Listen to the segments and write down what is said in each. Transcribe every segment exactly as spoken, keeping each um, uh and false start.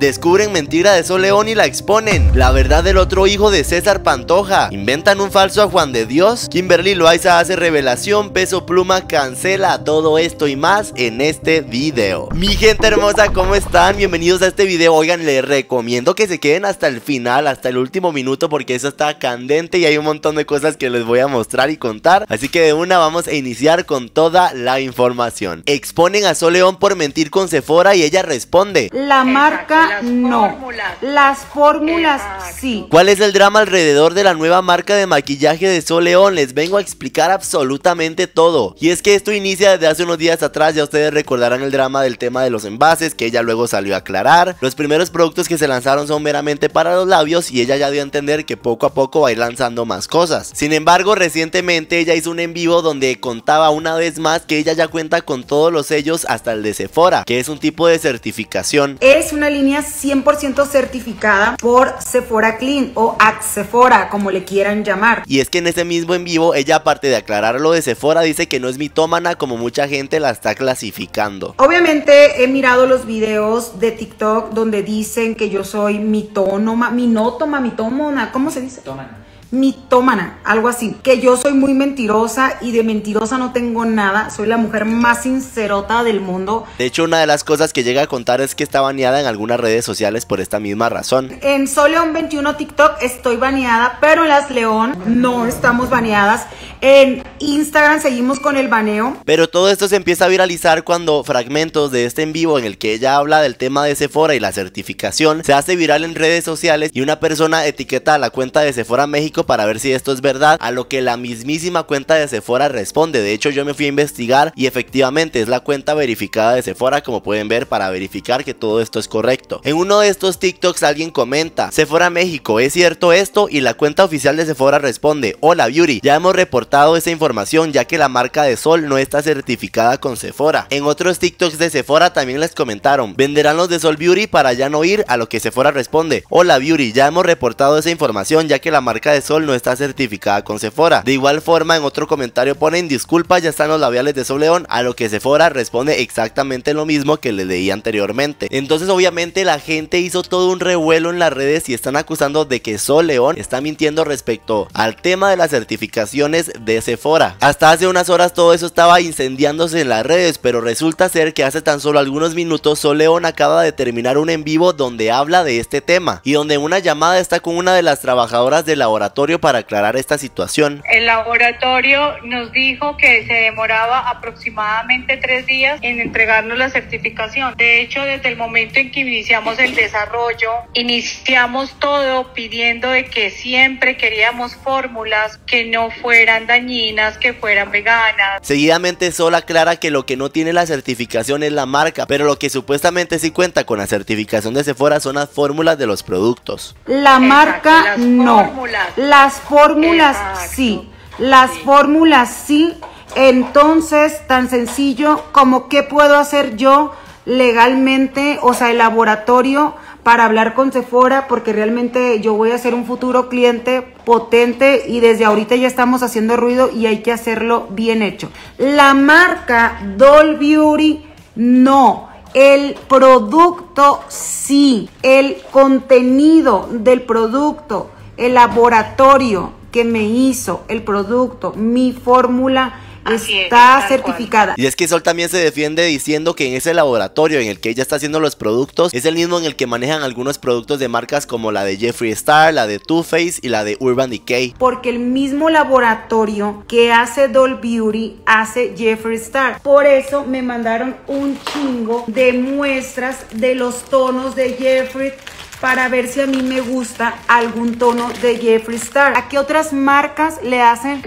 Descubren mentira de Sol León y la exponen. La verdad del otro hijo de César Pantoja. Inventan un falso a Juan de Dios. Kimberly Loaiza hace revelación. Peso Pluma cancela. Todo esto y más en este video. Mi gente hermosa, ¿cómo están? Bienvenidos a este video. Oigan, les recomiendo que se queden hasta el final, hasta el último minuto, porque eso está candente y hay un montón de cosas que les voy a mostrar y contar. Así que de una vamos a iniciar con toda la información. Exponen a Sol León por mentir con Sephora y ella responde: la marca no, las fórmulas sí. ¿Cuál es el drama alrededor de la nueva marca de maquillaje de Sol León? Les vengo a explicar absolutamente todo. Y es que esto inicia desde hace unos días atrás. Ya ustedes recordarán el drama del tema de los envases, que ella luego salió a aclarar. Los primeros productos que se lanzaron son meramente para los labios, y ella ya dio a entender que poco a poco va a ir lanzando más cosas. Sin embargo, recientemente ella hizo un en vivo donde contaba una vez más que ella ya cuenta con todos los sellos, hasta el de Sephora, que es un tipo de certificación. Es una línea cien por ciento certificada por Sephora Clean o Sephora, como le quieran llamar. Y es que en ese mismo en vivo ella, aparte de aclarar lo de Sephora, dice que no es mitómana como mucha gente la está clasificando. Obviamente he mirado los videos de TikTok donde dicen que yo soy mitónoma, minótoma, mitómona, ¿cómo se dice? Tómana. Mitómana, algo así, que yo soy muy mentirosa y de mentirosa no tengo nada, soy la mujer más sincerota del mundo. De hecho, una de las cosas que llega a contar es que está baneada en algunas redes sociales por esta misma razón. En Sol León veintiuno TikTok estoy baneada, pero en las León no estamos baneadas. En Instagram seguimos con el baneo. Pero todo esto se empieza a viralizar cuando fragmentos de este en vivo en el que ella habla del tema de Sephora y la certificación se hace viral en redes sociales, y una persona etiqueta a la cuenta de Sephora México para ver si esto es verdad, a lo que la mismísima cuenta de Sephora responde. De hecho, yo me fui a investigar y efectivamente es la cuenta verificada de Sephora, como pueden ver, para verificar que todo esto es correcto. En uno de estos TikToks alguien comenta: Sephora México, ¿es cierto esto? Y la cuenta oficial de Sephora responde: hola Beauty, ya hemos reportado esa información, ya que la marca de Sol no está certificada con Sephora. En otros TikToks de Sephora también les comentaron: ¿venderán los de Sol Beauty para ya no ir? A lo que Sephora responde: hola Beauty, ya hemos reportado esa información, ya que la marca de Sol Sol no está certificada con Sephora. De igual forma, en otro comentario ponen: disculpa, ya están los labiales de Sol León, a lo que Sephora responde exactamente lo mismo que les leí anteriormente. Entonces obviamente la gente hizo todo un revuelo en las redes y están acusando de que Sol León está mintiendo respecto al tema de las certificaciones de Sephora. Hasta hace unas horas todo eso estaba incendiándose en las redes, pero resulta ser que hace tan solo algunos minutos Sol León acaba de terminar un en vivo donde habla de este tema, y donde en una llamada está con una de las trabajadoras del laboratorio para aclarar esta situación. El laboratorio nos dijo que se demoraba aproximadamente tres días en entregarnos la certificación. De hecho, desde el momento en que iniciamos el desarrollo, iniciamos todo pidiendo de que siempre queríamos fórmulas que no fueran dañinas, que fueran veganas. Seguidamente Sol aclara que lo que no tiene la certificación es la marca, pero lo que supuestamente sí cuenta con la certificación de Sephora son las fórmulas de los productos. La marca no. Las fórmulas sí, las fórmulas sí. Entonces, tan sencillo como qué puedo hacer yo legalmente, o sea, el laboratorio, para hablar con Sephora, porque realmente yo voy a ser un futuro cliente potente y desde ahorita ya estamos haciendo ruido y hay que hacerlo bien hecho. La marca Doll Beauty no. El producto sí. El contenido del producto, el laboratorio que me hizo el producto, mi fórmula, está certificada. Y es que Sol también se defiende diciendo que en ese laboratorio en el que ella está haciendo los productos es el mismo en el que manejan algunos productos de marcas como la de Jeffree Star, la de Too Faced y la de Urban Decay. Porque el mismo laboratorio que hace Doll Beauty hace Jeffree Star. Por eso me mandaron un chingo de muestras de los tonos de Jeffree para ver si a mí me gusta algún tono de Jeffree Star. ¿A qué otras marcas le hacen?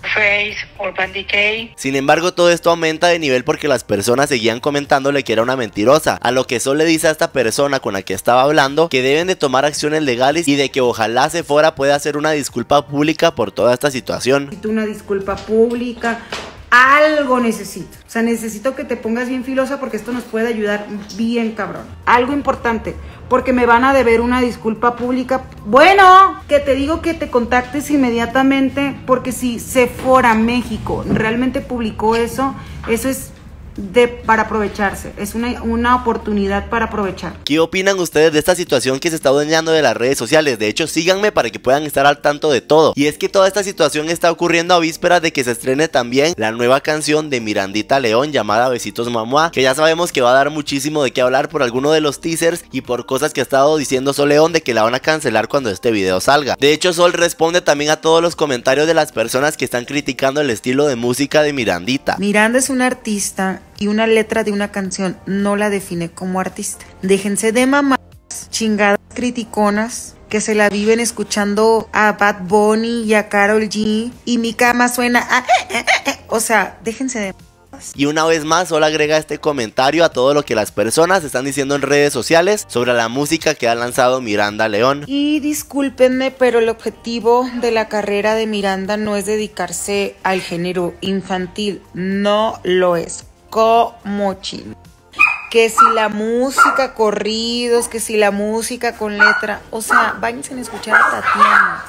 Face, Urban Decay. Sin embargo, todo esto aumenta de nivel porque las personas seguían comentándole que era una mentirosa, a lo que Sol le dice a esta persona con la que estaba hablando que deben de tomar acciones legales y de que ojalá Sephora pueda hacer una disculpa pública por toda esta situación. Una disculpa pública, algo necesito, o sea, necesito que te pongas bien filosa porque esto nos puede ayudar bien cabrón. Algo importante, porque me van a deber una disculpa pública. Bueno, que te digo que te contactes inmediatamente, porque si Sephora México realmente publicó eso, eso es de, para aprovecharse. Es una, una oportunidad para aprovechar. ¿Qué opinan ustedes de esta situación que se está adueñando de las redes sociales? De hecho, síganme para que puedan estar al tanto de todo. Y es que toda esta situación está ocurriendo a vísperas de que se estrene también la nueva canción de Mirandita León llamada Besitos Mamua, que ya sabemos que va a dar muchísimo de qué hablar por alguno de los teasers y por cosas que ha estado diciendo Sol León de que la van a cancelar cuando este video salga. De hecho, Sol responde también a todos los comentarios de las personas que están criticando el estilo de música de Mirandita. Miranda es una artista y una letra de una canción no la define como artista. Déjense de mamás, chingadas criticonas que se la viven escuchando a Bad Bunny y a Karol G y mi cama suena a... O sea, déjense de... Y una vez más, Sol agrega este comentario a todo lo que las personas están diciendo en redes sociales sobre la música que ha lanzado Miranda León. Y discúlpenme, pero el objetivo de la carrera de Miranda no es dedicarse al género infantil, no lo es, como chino. Que si la música corridos, que si la música con letra, o sea, váyanse a escuchar a Tatiana.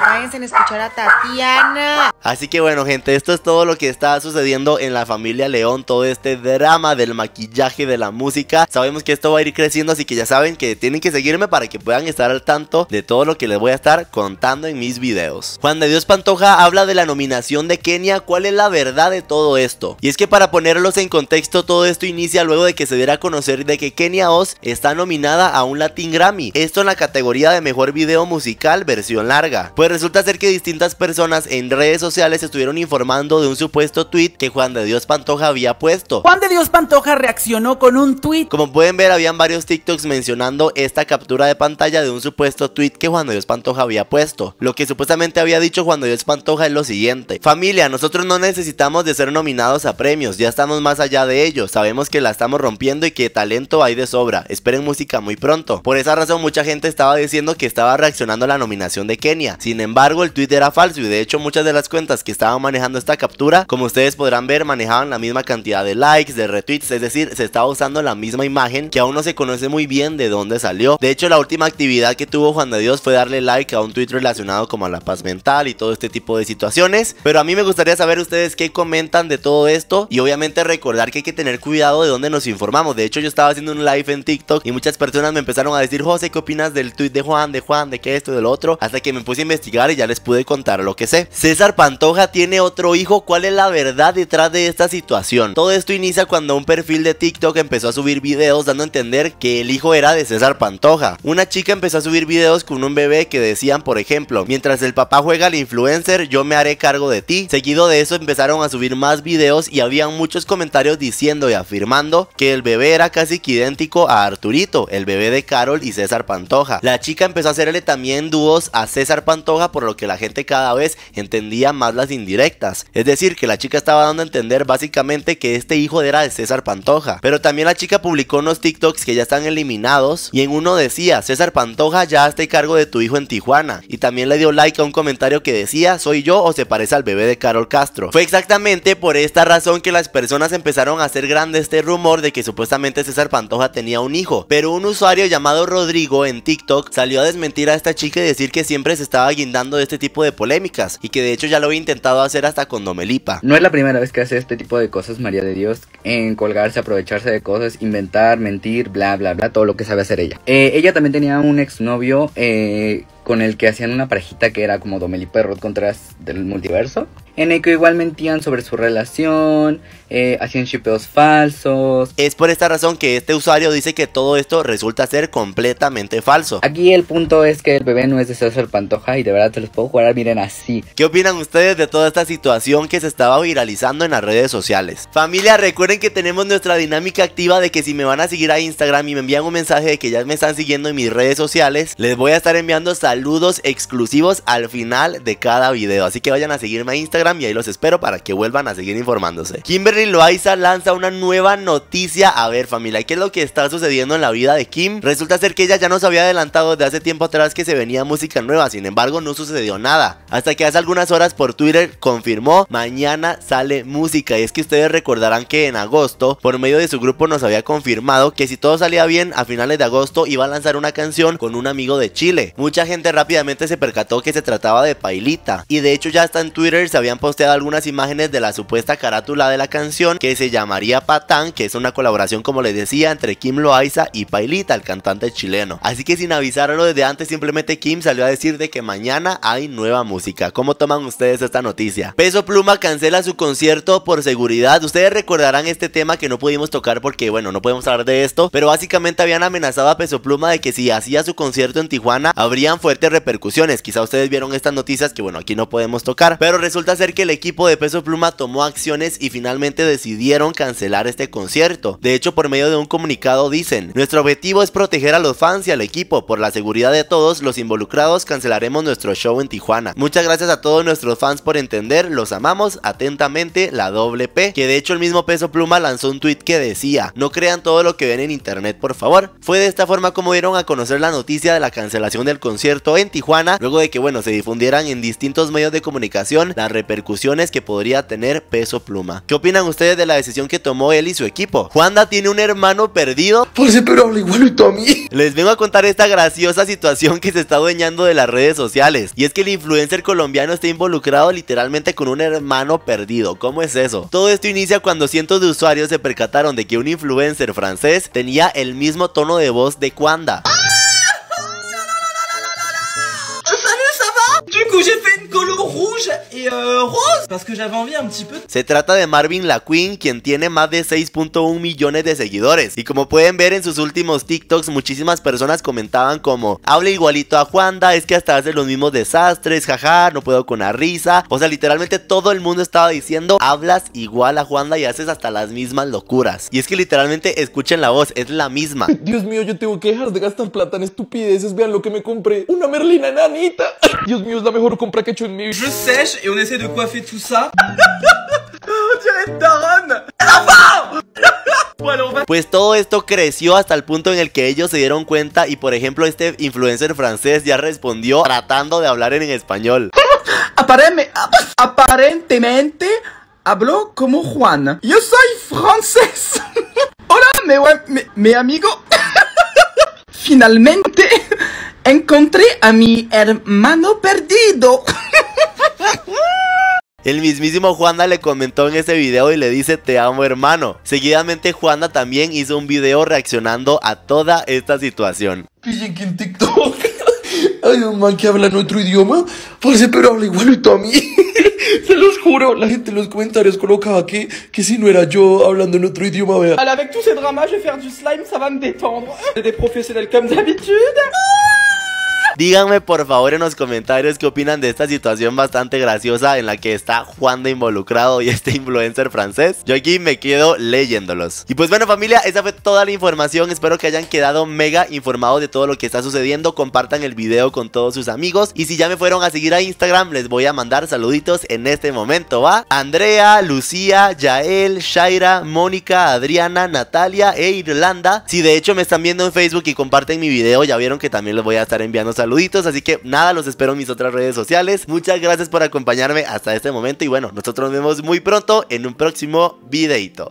Váyanse a escuchar a Tatiana. Así que bueno, gente, esto es todo lo que está sucediendo en la familia León. Todo este drama del maquillaje, de la música. Sabemos que esto va a ir creciendo, así que ya saben que tienen que seguirme para que puedan estar al tanto de todo lo que les voy a estar contando en mis videos. Juan de Dios Pantoja habla de la nominación de Kenia. ¿Cuál es la verdad de todo esto? Y es que para ponerlos en contexto, todo esto inicia luego de que se diera a conocer de que Kenia Oz está nominada a un Latin Grammy. Esto en la categoría de mejor video musical versión larga. Pues resulta ser que distintas personas en redes sociales estuvieron informando de un supuesto tweet que Juan de Dios Pantoja había puesto. Juan de Dios Pantoja reaccionó con un tweet. Como pueden ver, habían varios TikToks mencionando esta captura de pantalla de un supuesto tweet que Juan de Dios Pantoja había puesto. Lo que supuestamente había dicho Juan de Dios Pantoja es lo siguiente: familia, nosotros no necesitamos de ser nominados a premios, ya estamos más allá de ello, sabemos que la estamos rompiendo y que talento hay de sobra, esperen música muy pronto. Por esa razón mucha gente estaba diciendo que estaba reaccionando a la nominación de Kenia. Sin embargo, el tweet era falso y de hecho muchas de las cuentas que estaban manejando esta captura, como ustedes podrán ver, manejaban la misma cantidad de likes, de retweets, es decir, se estaba usando la misma imagen que aún no se conoce muy bien de dónde salió. De hecho, la última actividad que tuvo Juan de Dios fue darle like a un tweet relacionado como a la paz mental y todo este tipo de situaciones. Pero a mí me gustaría saber ustedes qué comentan de todo esto y obviamente recordar que hay que tener cuidado de dónde nos informamos. De hecho, yo estaba haciendo un live en TikTok y muchas personas me empezaron a decir: José, ¿qué opinas del tweet de Juan, de Juan, de qué esto, del otro? Hasta que me puse a investigar y ya les pude contar lo que sé. César Pantoja tiene otro hijo. ¿Cuál es la verdad detrás de esta situación? Todo esto inicia cuando un perfil de TikTok empezó a subir videos dando a entender que el hijo era de César Pantoja. Una chica empezó a subir videos con un bebé que decían, por ejemplo, mientras el papá juega al influencer, yo me haré cargo de ti. Seguido de eso empezaron a subir más videos y habían muchos comentarios diciendo y afirmando que el bebé era casi que idéntico a Arturito, el bebé de Karol y César Pantoja. La chica empezó a hacerle también dúos a César Pantoja, por lo que la gente cada vez entendía más las indirectas. Es decir, que la chica estaba dando a entender básicamente que este hijo era de César Pantoja. Pero también la chica publicó unos TikToks que ya están eliminados y en uno decía: César Pantoja, ya hazte cargo de tu hijo en Tijuana. Y también le dio like a un comentario que decía: ¿soy yo o se parece al bebé de Carol Castro? Fue exactamente por esta razón que las personas empezaron a hacer grande este rumor de que supuestamente César Pantoja tenía un hijo. Pero un usuario llamado Rodrigo en TikTok salió a desmentir a esta chica y decir que siempre se estaba guindando de este tipo de polémicas y que de hecho ya lo había intentado hacer hasta con Domelipa. No es la primera vez que hace este tipo de cosas María de Dios, en colgarse, aprovecharse de cosas, inventar, mentir, bla bla bla, todo lo que sabe hacer ella. Eh, ella también tenía un exnovio eh, con el que hacían una parejita que era como Domelipa y Rod Contreras del multiverso, en el que igual mentían sobre su relación, eh, hacían shipeos falsos. Es por esta razón que este usuario dice que todo esto resulta ser completamente falso. Aquí el punto es que el bebé no es de César Pantoja y de verdad te los puedo jugar, miren así. ¿Qué opinan ustedes de toda esta situación que se estaba viralizando en las redes sociales? Familia, recuerden que tenemos nuestra dinámica activa de que si me van a seguir a Instagram y me envían un mensaje de que ya me están siguiendo en mis redes sociales, les voy a estar enviando saludos exclusivos al final de cada video. Así que vayan a seguirme a Instagram y ahí los espero para que vuelvan a seguir informándose. Kimberly Loaiza lanza una nueva noticia. A ver, familia, ¿qué es lo que está sucediendo en la vida de Kim? Resulta ser que ella ya nos había adelantado desde hace tiempo atrás que se venía música nueva. Sin embargo, no sucedió nada, hasta que hace algunas horas por Twitter confirmó: mañana sale música. Y es que ustedes recordarán que en agosto, por medio de su grupo, nos había confirmado que si todo salía bien, a finales de agosto iba a lanzar una canción con un amigo de Chile. Mucha gente gente rápidamente se percató que se trataba de Pailita, y de hecho ya hasta en Twitter se habían posteado algunas imágenes de la supuesta carátula de la canción, que se llamaría Patán, que es una colaboración, como les decía, entre Kim Loaiza y Pailita, el cantante chileno. Así que sin avisarlo desde antes, simplemente Kim salió a decir de que mañana hay nueva música. ¿Cómo toman ustedes esta noticia? Peso Pluma cancela su concierto por seguridad. Ustedes recordarán este tema que no pudimos tocar porque, bueno, no podemos hablar de esto, pero básicamente habían amenazado a Peso Pluma de que si hacía su concierto en Tijuana habrían fuertes repercusiones. Quizá ustedes vieron estas noticias que, bueno, aquí no podemos tocar, pero resulta ser que el equipo de Peso Pluma tomó acciones y finalmente decidieron cancelar este concierto. De hecho, por medio de un comunicado dicen: nuestro objetivo es proteger a los fans y al equipo. Por la seguridad de todos los involucrados, cancelaremos nuestro show en Tijuana. Muchas gracias a todos nuestros fans por entender, los amamos, atentamente, la doble P. Que de hecho el mismo Peso Pluma lanzó un tweet que decía: no crean todo lo que ven en internet, por favor. Fue de esta forma como dieron a conocer la noticia de la cancelación del concierto en Tijuana, luego de que, bueno, se difundieran en distintos medios de comunicación las repercusiones que podría tener Peso Pluma. ¿Qué opinan ustedes de la decisión que tomó él y su equipo? ¿Juanda tiene un hermano perdido? Por si pero habla igualito a mí. Les vengo a contar esta graciosa situación que se está adueñando de las redes sociales, y es que el influencer colombiano está involucrado literalmente con un hermano perdido. ¿Cómo es eso? Todo esto inicia cuando cientos de usuarios se percataron de que un influencer francés tenía el mismo tono de voz de Juanda. Se trata de Marvin La Queen, quien tiene más de seis punto uno millones de seguidores, y como pueden ver en sus últimos TikToks muchísimas personas comentaban como: habla igualito a Juanda, es que hasta hace los mismos desastres, jaja, no puedo con la risa. O sea, literalmente todo el mundo estaba diciendo: hablas igual a Juanda y haces hasta las mismas locuras. Y es que literalmente, escuchen la voz, es la misma. Dios mío, yo tengo quejas de gastar plata en estupideces. Vean lo que me compré, una merlina enanita. Dios mío, es la mejor compra que he hecho en mi vida. Je sèche et on essaie de coiffer tout ça. Pues todo esto creció hasta el punto en el que ellos se dieron cuenta, y por ejemplo este influencer francés ya respondió tratando de hablar en español. Aparentemente habló como Juan. Yo soy francés. Hola, mi, mi, mi amigo. Finalmente encontré a mi hermano perdido. El mismísimo Juanda le comentó en ese video y le dice: te amo, hermano. Seguidamente Juanda también hizo un video reaccionando a toda esta situación. Pille que en TikTok hay un man que habla en otro idioma, parece, pero habla igualito a mí. Se los juro, la gente en los comentarios colocaba que, que si no era yo hablando en otro idioma, vea. Avec tous ces dramas, je vais faire du slime, ça va me détendre. Des professionnels comme d'habitude. Díganme por favor en los comentarios qué opinan de esta situación bastante graciosa en la que está Juanda involucrado y este influencer francés. Yo aquí me quedo leyéndolos. Y pues bueno, familia, esa fue toda la información. Espero que hayan quedado mega informados de todo lo que está sucediendo. Compartan el video con todos sus amigos, y si ya me fueron a seguir a Instagram, les voy a mandar saluditos en este momento, ¿va? Andrea, Lucía, Yael, Shaira, Mónica, Adriana, Natalia e Irlanda. Si de hecho me están viendo en Facebook y comparten mi video, ya vieron que también les voy a estar enviando saludos. Saluditos, así que nada, los espero en mis otras redes sociales. Muchas gracias por acompañarme hasta este momento, y bueno, nosotros nos vemos muy pronto en un próximo videito.